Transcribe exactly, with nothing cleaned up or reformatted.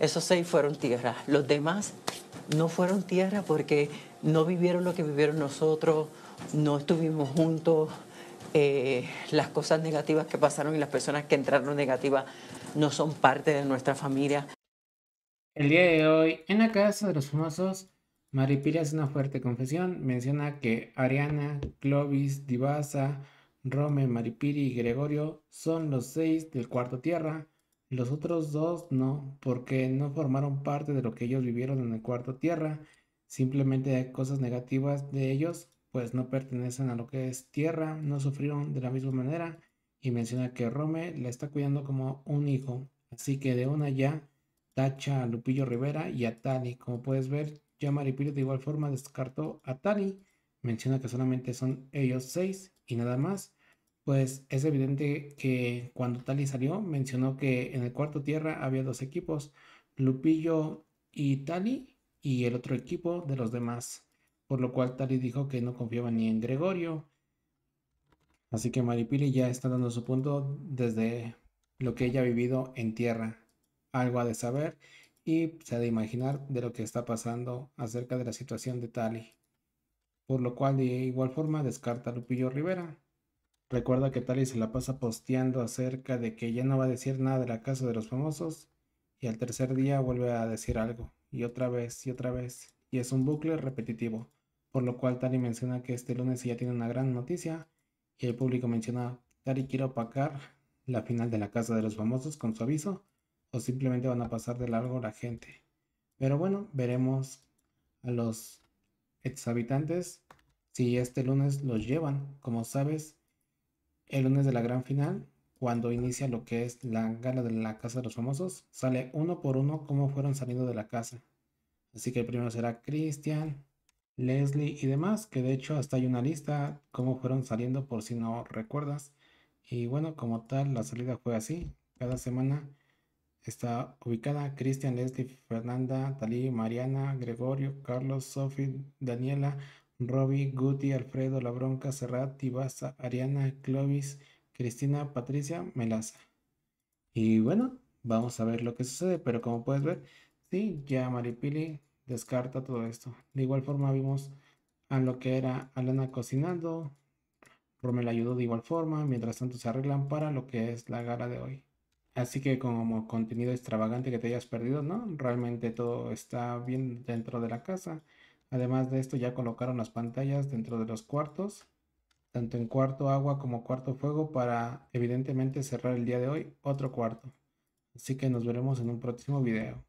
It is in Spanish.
Esos seis fueron tierra. Los demás no fueron tierra porque no vivieron lo que vivieron nosotros, no estuvimos juntos. Eh, las cosas negativas que pasaron y las personas que entraron negativas no son parte de nuestra familia. El día de hoy, en la Casa de los Famosos, Maripily hace una fuerte confesión. Menciona que Ariana, Clovis, Divaza, Rome, Maripily y Gregorio son los seis del Cuarto Tierra. Los otros dos no, porque no formaron parte de lo que ellos vivieron en el Cuarto Tierra. Simplemente hay cosas negativas de ellos, pues no pertenecen a lo que es tierra, no sufrieron de la misma manera. Y menciona que Rome la está cuidando como un hijo. Así que de una ya tacha a Lupillo Rivera y a Tali. Como puedes ver, ya Maripily de igual forma descartó a Tali. Menciona que solamente son ellos seis y nada más. Pues es evidente que cuando Tali salió, mencionó que en el Cuarto Tierra había dos equipos, Lupillo y Tali, y el otro equipo de los demás. Por lo cual Tali dijo que no confiaba ni en Gregorio. Así que Maripily ya está dando su punto desde lo que ella ha vivido en tierra. Algo ha de saber y se ha de imaginar de lo que está pasando acerca de la situación de Tali. Por lo cual de igual forma descarta a Lupillo Rivera. Recuerda que Tali se la pasa posteando acerca de que ya no va a decir nada de la Casa de los Famosos. Y al tercer día vuelve a decir algo. Y otra vez, y otra vez. Y es un bucle repetitivo. Por lo cual Tali menciona que este lunes ya tiene una gran noticia y el público menciona: Tali quiere opacar la final de la Casa de los Famosos con su aviso, o simplemente van a pasar de largo la gente. Pero bueno, veremos a los exhabitantes si este lunes los llevan. Como sabes, el lunes de la gran final, cuando inicia lo que es la gala de la Casa de los Famosos, sale uno por uno cómo fueron saliendo de la casa. Así que el primero será Cristian, Leslie y demás, que de hecho hasta hay una lista cómo fueron saliendo por si no recuerdas. Y bueno, como tal la salida fue así, cada semana está ubicada Cristian, Leslie, Fernanda, Tali, Mariana, Gregorio, Carlos, Sophie, Daniela, Robbie, Guti, Alfredo, La Bronca, Serrat, Tibaza, Ariana, Clovis, Cristina, Patricia, Melaza. Y bueno, vamos a ver lo que sucede, pero como puedes ver, sí, ya Maripily descarta todo esto. De igual forma vimos a lo que era Alana cocinando. Rome la ayudó de igual forma. Mientras tanto se arreglan para lo que es la gala de hoy. Así que como contenido extravagante que te hayas perdido, ¿no? Realmente todo está bien dentro de la casa. Además de esto ya colocaron las pantallas dentro de los cuartos. Tanto en Cuarto Agua como Cuarto Fuego para evidentemente cerrar el día de hoy otro cuarto. Así que nos veremos en un próximo video.